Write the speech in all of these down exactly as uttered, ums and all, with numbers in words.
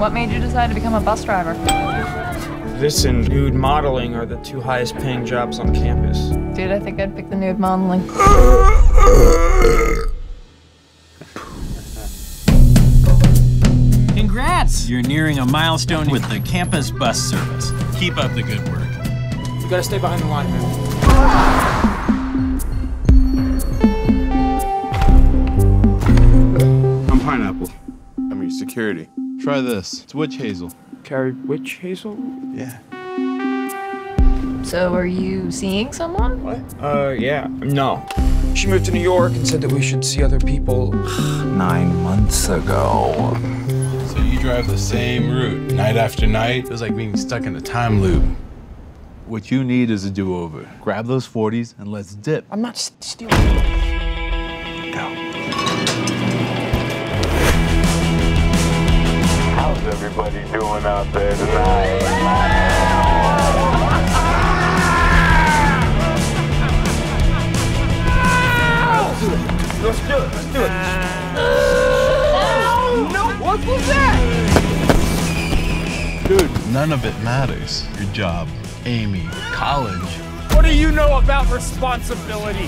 What made you decide to become a bus driver? This and nude modeling are the two highest paying jobs on campus. Dude, I think I'd pick the nude modeling. Congrats! You're nearing a milestone with the campus bus service. Keep up the good work. You gotta stay behind the line, man. Pineapple. I mean, security. Try this. It's witch hazel. Carrie, witch hazel? Yeah. So, are you seeing someone? What? Uh, yeah. No. She moved to New York and said that we should see other people. Nine months ago. So you drive the same route, night after night? It was like being stuck in a time loop. What you need is a do-over. Grab those forties and let's dip. I'm not st stealing. Go. How's everybody doing out there tonight? Let's do it, let's do it. Oh, no, what was that? Dude, none of it matters. Your job, Amy, college. What do you know about responsibility?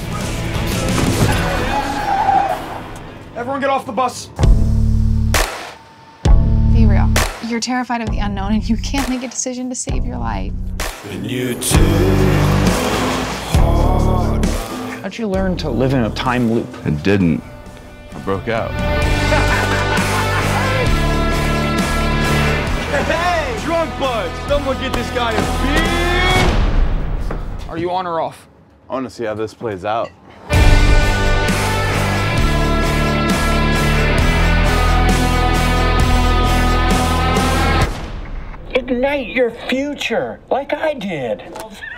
Everyone get off the bus. You're terrified of the unknown and you can't make a decision to save your life. And you too hard. How'd you learn to live in a time loop? I didn't. I broke out. Hey! Drunk Bus! Someone get this guy a beer! Are you on or off? I want to see how this plays out. Ignite your future, like I did.